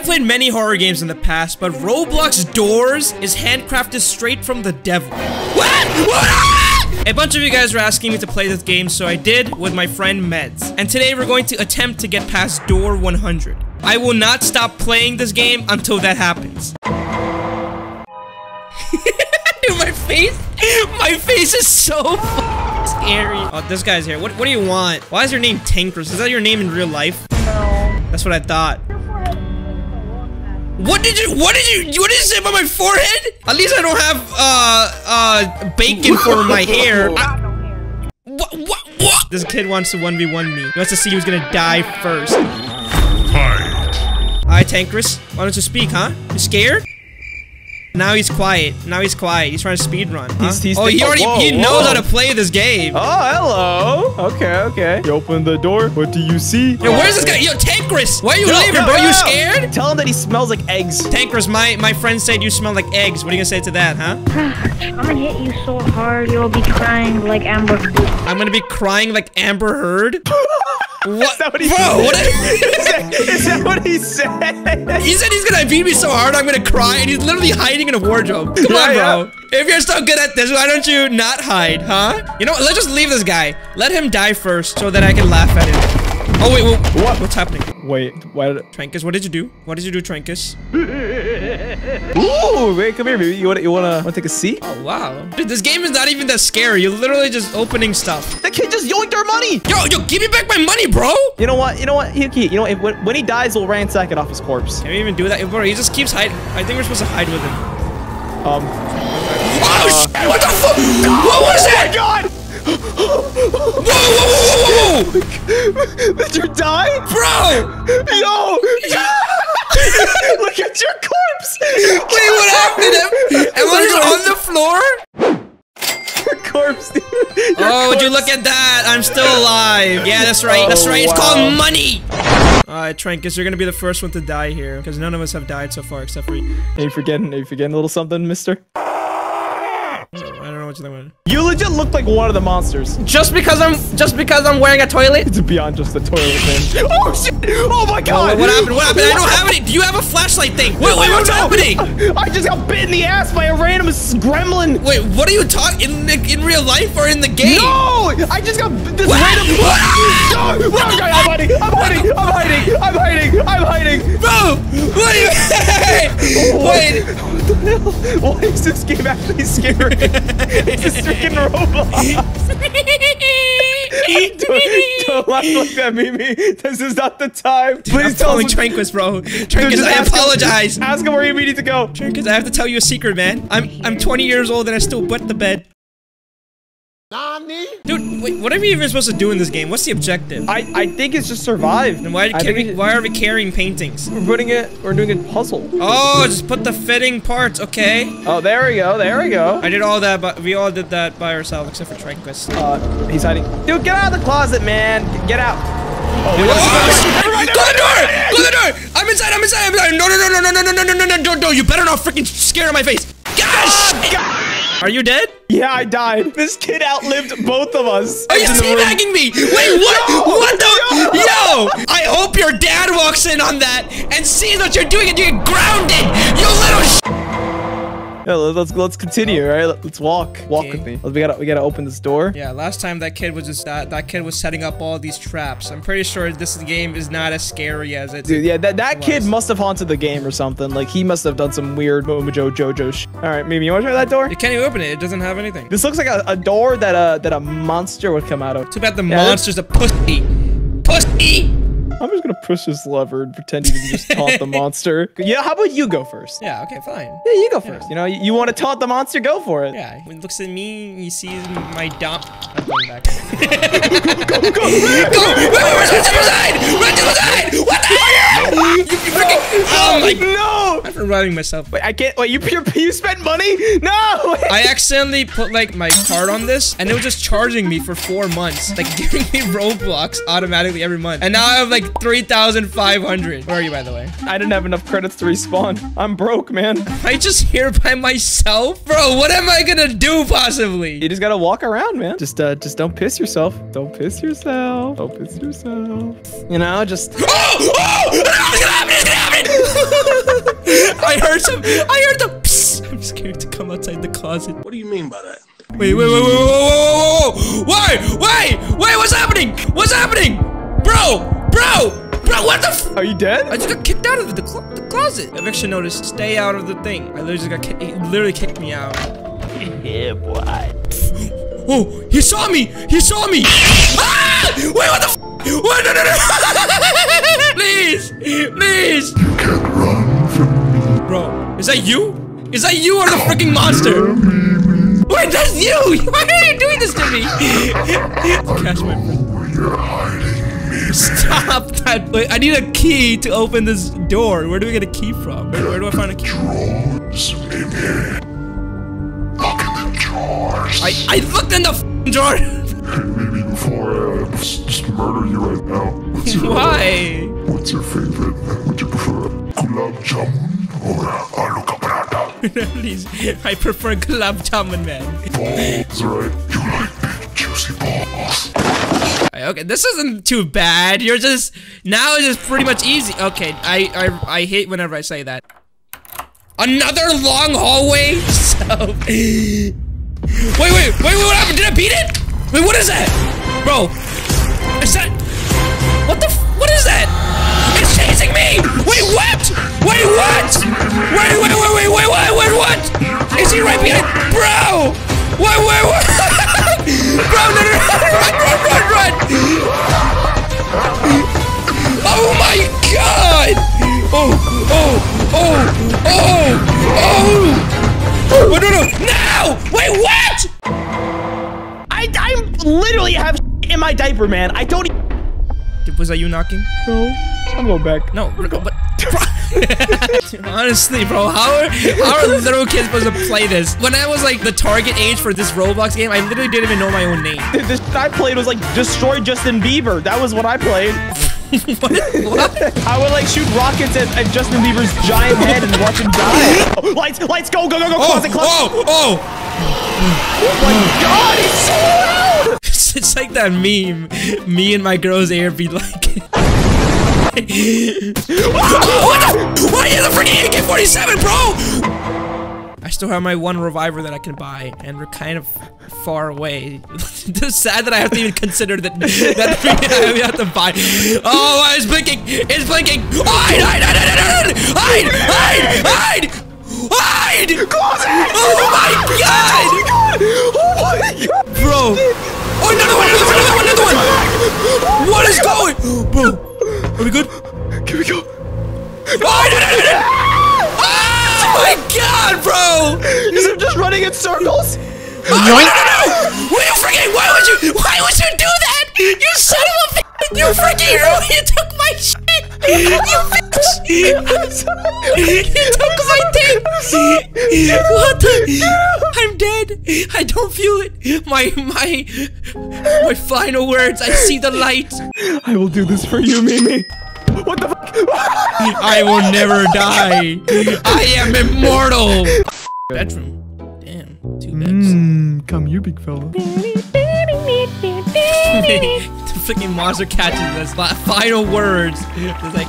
I've played many horror games in the past, but Roblox Doors is handcrafted straight from the devil. A bunch of you guys were asking me to play this game, so I did with my friend Medz. And today we're going to attempt to get past door 100. I will not stop playing this game until that happens. Dude, my face is so scary. Oh, this guy's here. What do you want? Why is your name Tankers? Is that your name in real life? No. That's what I thought. What did you say about my forehead? At least I don't have, bacon for my hair. What? This kid wants to 1v1 me. He wants to see who's gonna die first. Fight. Alright, Tankris. Why don't you speak, huh? You scared? Now he's quiet. He's trying to speedrun, huh? Oh, he already knows how to play this game. Oh, hello. Okay. You open the door. What do you see? Yo, where's this guy? Yo, Tankris! Why are you leaving, bro? You scared? Tell him that he smells like eggs. Tankris, my friend said you smell like eggs. What are you gonna say to that, huh? I'm gonna hit you so hard, you'll be crying like Amber Heard. I'm gonna be crying like Amber Heard? What? Is that what he said? He said he's gonna beat me so hard I'm gonna cry, and he's literally hiding in a wardrobe. Come on, bro. If you're so good at this, why don't you not hide, huh? You know what? Let's just leave this guy. Let him die first so that I can laugh at him. Oh, wait, what's happening? Wait, Trankus, what did you do? What did you do, Trankus? Ooh, wait, come here, baby. You wanna take a seat? Oh, wow. Dude, this game is not even that scary. You're literally just opening stuff. That kid just yoinked our money! Yo, give me back my money, bro! You know what? When he dies, we'll ransack it off his corpse. Can we even do that? Bro, he just keeps hiding. I think we're supposed to hide with him. Oh, shit! What the fuck? What was that? Oh, my God! Whoa! Did you die? Bro! Yo! Look at your corpse! Wait, what happened to him? And was it on the floor? Your corpse, dude. Would you look at that? I'm still alive. Yeah, that's right. It's called money. Alright, Trankus, you're gonna be the first one to die here. Because none of us have died so far except for you. Are you forgetting a little something, mister? I don't know what you're doing. You legit look like one of the monsters. Just because I'm wearing a toilet? It's beyond just the toilet thing. Oh shit! Oh my God! What happened? I don't have any. Do you have a flashlight thing? Wait, what's happening? I just got bit in the ass by a random gremlin. Wait, what are you talking in real life or in the game? No! I just got this random. No! I'm hiding! Bro! What are you? Wait! What the hell? Why is this game actually scary? It's just freaking Roblox. Don't laugh like that, Mimi. This is not the time. Please tell me. Trankus, bro. Trankus, I apologize. Ask him where you need to go. Trankus, I have to tell you a secret, man. I'm 20 years old and I still wet the bed. Dude, wait, what are we even supposed to do in this game? What's the objective? I think it's just survive. Then why are we carrying paintings? We're doing a puzzle. Oh, just put the fitting parts, okay. Oh, there we go. I did all that, but we all did that by ourselves except for Trankus. He's hiding. Dude, get out of the closet, man. Get out. Oh, Close the door! I'm inside! No, don't, you better not freaking scare in my face. Gosh! Are you dead? Yeah, I died. This kid outlived both of us. Are you teabagging me? Wait, what? No! What the? Yo! I hope your dad walks in on that and sees what you're doing and you get grounded, you little sh. Yeah, let's continue, all right? Let's walk. Walk with me. We gotta open this door. Yeah, last time that kid was just that kid was setting up all these traps. I'm pretty sure this game is not as scary as it. Dude, yeah, that kid must have haunted the game or something. Like he must have done some weird Momojo Jojo shit. All right, Mimi, you wanna try that door? You can't even open it. It doesn't have anything. This looks like a door that a monster would come out of. Too bad the monster's a pussy. Pussy. I'm just gonna push this lever and pretend you can just taunt the monster. Yeah, how about you go first? Yeah, okay, fine. Yeah, you go first. You know, you want to taunt the monster, go for it. Yeah, when he looks at me, he sees my dump. I'm going back. Go! Run to the side! What the hell? You freaking... Oh my... No! I'm running myself. Wait, I can't... Wait, you spent money? No! Wait. I accidentally put, like, my card on this, and it was just charging me for 4 months. Like, giving me Roblox automatically every month. And now I have, like, 3,500. Where are you, by the way? I didn't have enough credits to respawn. I'm broke, man. Am I just here by myself? Bro, what am I gonna do, possibly? You just gotta walk around, man. Just don't piss yourself. Don't piss yourself. You know, just... Oh! Oh! It's gonna happen! heard some. I heard the psst. I'm scared to come outside the closet. What do you mean by that? Wait, what's happening? What's happening? Bro, what the f- Are you dead? I just got kicked out of the closet. I've actually noticed, stay out of the thing. I literally just got kicked, it literally kicked me out. Yeah, boy. Oh, he saw me! He saw me! Ah! Wait, what the f- What? No, no, no. Please! Please! You can't run from me. Bro, is that you? Is that you or the freaking monster? Wait, that's you! Why are you doing this to me? Cash my friend. You're hiding me. Stop that. Wait, I need a key to open this door. Where do we get a key from? Where do I find a key? Drawers, baby. Look in the drawers. I looked in the f***ing drawer. Maybe before I just murder you right now. What's your, why? What's your favorite? What would you prefer? Gulab jamun or aloo ka paratha? Please, I prefer gulab jamun, man. Balls, right? You like big juicy balls. Okay, this isn't too bad. You're just, now it's just pretty much easy. Okay, I hate whenever I say that. Another long hallway. So. Wait, what happened? Did I beat it? Wait, what is that? Bro, is that, what the f, what is that? It's chasing me! Wait, what? Wait, what? Wait, what? Is he right behind, bro? Wait, bro, no, run! Oh my god! Oh! No! Wait, what? I literally have in my diaper, man. I don't. Was that you knocking? No, I'm going back. No, we're going. But honestly, bro, how are little kids supposed to play this? When I was like the target age for this Roblox game, I literally didn't even know my own name. This I played was like destroy Justin Bieber. That was what I played. What? I would like shoot rockets at Justin Bieber's giant head and watch him die. Oh, lights, go, closet. Oh my god, he's so loud! It's like that meme. Me and my girls ARB like. Why are you the freaking AK-47, bro? I still have my one reviver that I can buy, and we're kind of far away. It's sad that I have to even consider that we have to buy. Oh, it's blinking! It's blinking! Hide! Hide! Close it! Oh my god! Bro! Oh, another one! What is going? Bro, are we good? Can we go? Oh, no! Oh my god, bro! Is it just running in circles? Oh, no! Were you freaking? Why would you do that? You son of a bitch! You freaking hero! You took my shit! You bitch! You took my thing! What the? I'm dead! I don't feel it! My final words! I see the light! I will do this for you, Mimi! What the fuck? I will never die! I am immortal! Bedroom. Damn, 2 beds. Come you, big fella. The freaking monster catches us. Final words. It's like,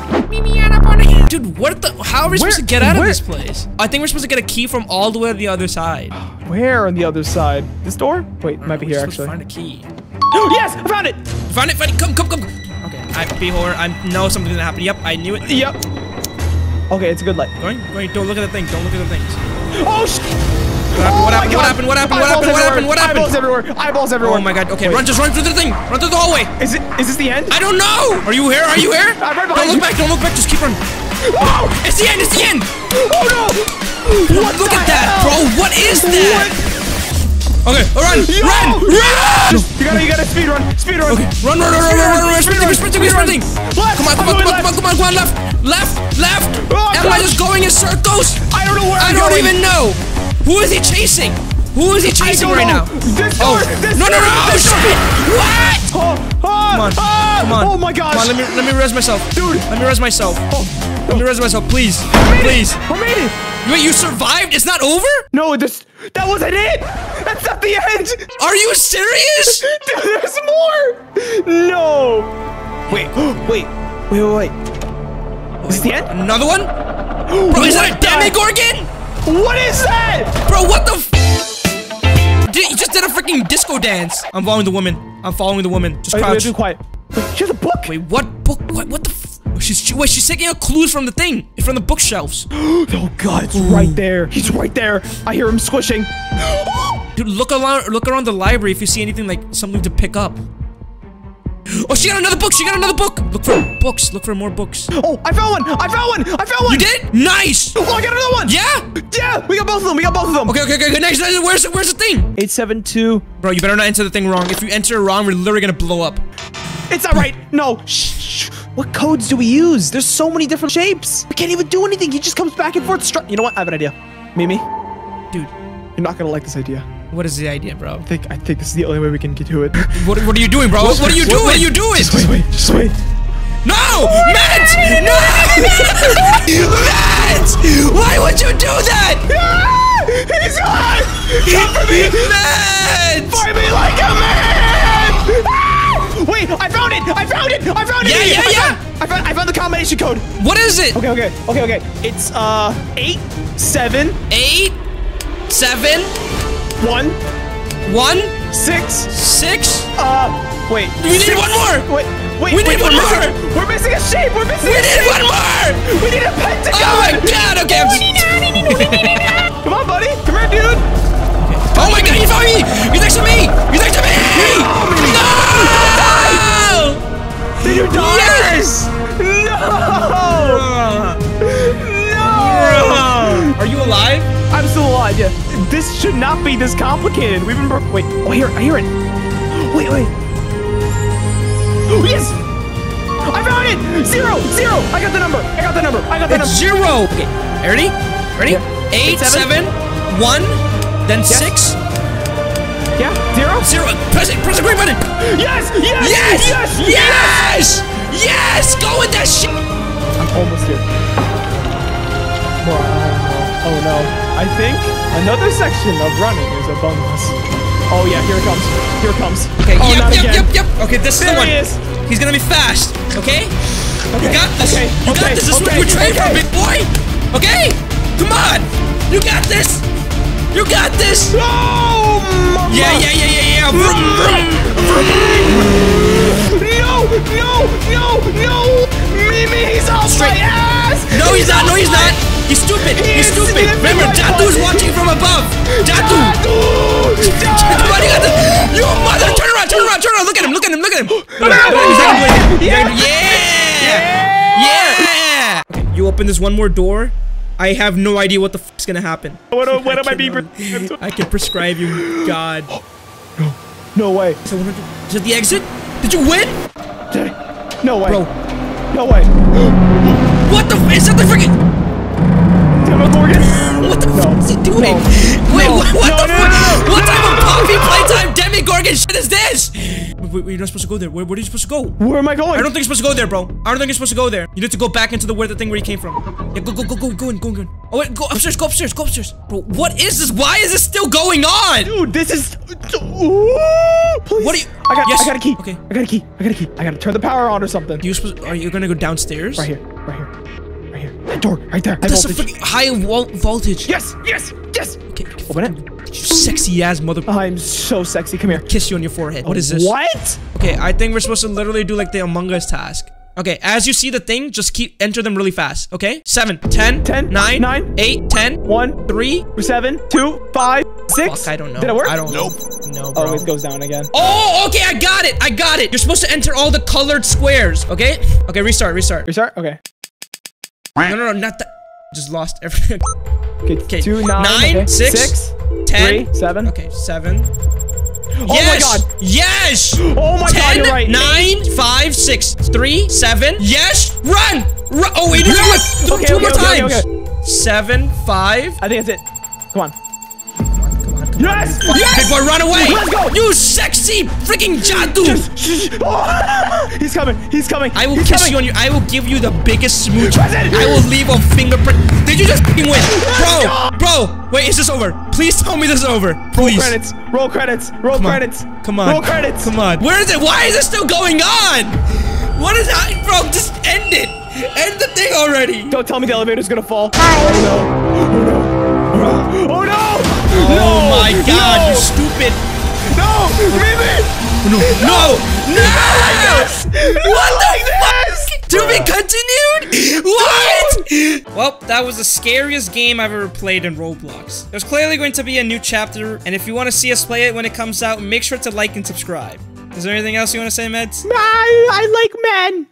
dude, what the? How are we supposed to get out of this place? I think we're supposed to get a key from all the way on the other side. Where on the other side? This door? Wait, it might be here actually. Find a key. Oh, yes, I found it. Find it. Come. Okay, I know something's gonna happen. Yep, I knew it. Yep. Okay, it's a good light. Wait, don't look at the thing. Don't look at the things. Oh shit. What happened? Eyeballs everywhere. Oh my god. Okay, wait. Run through the thing. Run through the hallway. Is this the end? I don't know. Are you here? I'm right behind you. Don't look back. Just keep running. Oh. It's the end. Oh no. Look at that, bro. What is that? What? Okay, run. You gotta speed run. Okay. Run. Sprinting. Come on, left. Am I just going in circles? I don't know where I'm going. I don't even know. Who is he chasing right now? This door. What? Come on. Oh my gosh. Come on, let me res myself. Dude. Let me res myself. Please. I made it. Wait, you survived? It's not over? No, that wasn't it. That's not the end. Are you serious? Dude, there's more. No. Wait. Is this the end? Another one? Bro, is that a Demogorgon? What is that? Bro, what the f? Dude, you just did a freaking disco dance. I'm following the woman. I'm following the woman. Just crouch. Wait, be quiet. She has a book. Wait, what book? What the f? She's taking out clues from the thing, from the bookshelves. Oh God, it's right there. He's right there. I hear him squishing. Dude, look around the library if you see anything, like something to pick up. Oh, she got another book. She got another book. Look for books. Look for more books. Oh, I found one. I found one. I found one. You did? Nice. Oh, I got another one. Yeah? Yeah. We got both of them. We got both of them. Okay, okay, okay. Next, where's the thing? 872. Bro, you better not enter the thing wrong. If you enter it wrong, we're literally going to blow up. It's not right. No. Shh. What codes do we use? There's so many different shapes. We can't even do anything. He just comes back and forth. You know what? I have an idea. Mimi. Dude. You're not going to like this idea. What is the idea, bro? I think this is the only way we can get to it. What are you doing, bro? What are you doing? What are you doing? Just wait, just wait. No! Medz! No! Medz! Why would you do that? He's alive! Come for me! Medz! Fight me like a man! Ah! Wait, I found it! I found it! I found it! Yeah, yeah, yeah! I found the combination code. What is it? Okay, okay, okay, okay. It's 8 7 8 7 1 1 6 6 wait. We need one more. Wait. We need one more. We're missing a shape. We're missing. We need one more. We need a pentagon. Oh my God. Okay. Come on, buddy. Come here, dude. Okay. Oh my God. You found me. He's next to me. He's next to me. No. Did you die? Yes. No. Are you alive? I'm still alive, yeah. This should not be this complicated. We've been... Wait, oh, here, I hear it. Wait, wait. Oh, yes! I found it! 0, 0. I got the number. I got the number. I got the number. 0. Okay, ready? Ready? Yeah. 8, 7, 1, then yeah. 6. Yeah, 0. 0. Press the green button. Yes, yes, yes, yes, yes, yes, yes. Go with that shit. I'm almost here. Oh, no. I think another section of running is above us. Oh yeah, here it comes. Here it comes. Okay, oh, yep. Okay, this there is the one. He's gonna be fast. Okay? You got this. Okay. You got this. This is what you trained for, big boy. Okay? Come on. You got this. You got this. Oh, mama. Yeah. No. Mimi, he's off my ass. No, he's not. No, he's not. He's stupid! He's stupid! Remember, Datu's watching from above! Datu! You mother! Turn around! Turn around! Turn around! Look at him! Look at him! Look at him! Yeah! Okay, you open this one more door. I have no idea what the f is gonna happen. What am I being prescribed? I can prescribe you, God. No. No way. Is it the exit? Did you win? No way. Bro. No way. What the f? Is that the freaking... Demogorgon? What the f is he doing? No. Wait, what the f? What type of coffee playtime Demogorgon shit is this? Wait, you're not supposed to go there. Where are you supposed to go? Where am I going? I don't think you're supposed to go there, bro. I don't think you're supposed to go there. You need to go back into the thing where you came from. Yeah, go in. Oh wait, go upstairs. Bro, what is this? Why is this still going on? Dude, this is... Please. What are you... I got a key. Okay. I got a key. I gotta turn the power on or something. Are you gonna go downstairs? Right here. That door, right there. That's a freaking high voltage. Yes. Okay, open it. You sexy ass mother. I'm so sexy. Come here. Kiss you on your forehead. What is this? What? Okay, I think we're supposed to literally do like the Among Us task. Okay, as you see the thing, just enter them really fast. Okay, 7, 10, 9, 8, 10, 1, 3, 7, 2, 5, 6. Fuck, I don't know. Did it work? I don't. Nope. No, bro. Always goes down again. Oh, okay, I got it. You're supposed to enter all the colored squares. Okay. Okay, restart. Okay. No, not that. Just lost everything. Okay, 2, 9, 6, 10, 3, 7. Okay, 7. Oh yes! My God! Yes! Oh my 10, God! You're right. 9, 5, 6, 3, 7. Yes! Run! Oh wait! Yes! No, two more times. Okay. 7, 5. I think that's it. Come on. Come on. Yes! Yes! Big boy, run away! Let's go! You sexy freaking Jadu! He's coming! I will kiss you on your. I will give you the biggest smooch. I will leave a fingerprint. Did you just win, bro? Wait, is this over? Please tell me this is over. Please. Roll credits. Come on. Roll credits. Come on. Where is it? Why is this still going on? What is that, bro? Just end it. End the thing already! Don't tell me the elevator's gonna fall. Oh no! Oh no! Oh no! Oh my god, you stupid! No! Really? No! No! No! What the fuck? To be continued? What? Well, that was the scariest game I've ever played in Roblox. There's clearly going to be a new chapter, and if you want to see us play it when it comes out, make sure to like and subscribe. Is there anything else you want to say, Medz? I like men.